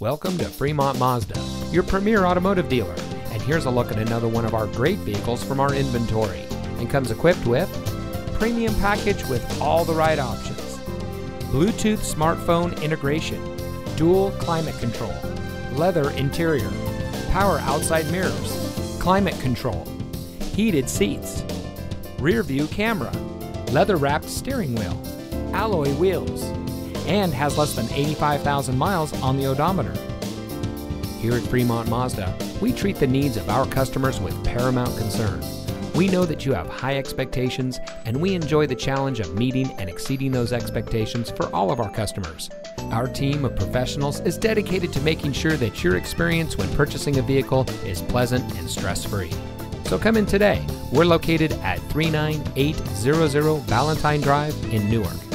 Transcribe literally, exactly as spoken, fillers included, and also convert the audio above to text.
Welcome to Fremont Mazda, your premier automotive dealer, and here's a look at another one of our great vehicles from our inventory, and comes equipped with premium package with all the right options, Bluetooth smartphone integration, dual climate control, leather interior, power outside mirrors, climate control, heated seats, rear view camera, leather wrapped steering wheel, alloy wheels, and has less than eighty-five thousand miles on the odometer. Here at Fremont Mazda, we treat the needs of our customers with paramount concern. We know that you have high expectations, and we enjoy the challenge of meeting and exceeding those expectations for all of our customers. Our team of professionals is dedicated to making sure that your experience when purchasing a vehicle is pleasant and stress-free. So come in today. We're located at three nine eight hundred Balentine Drive in Newark.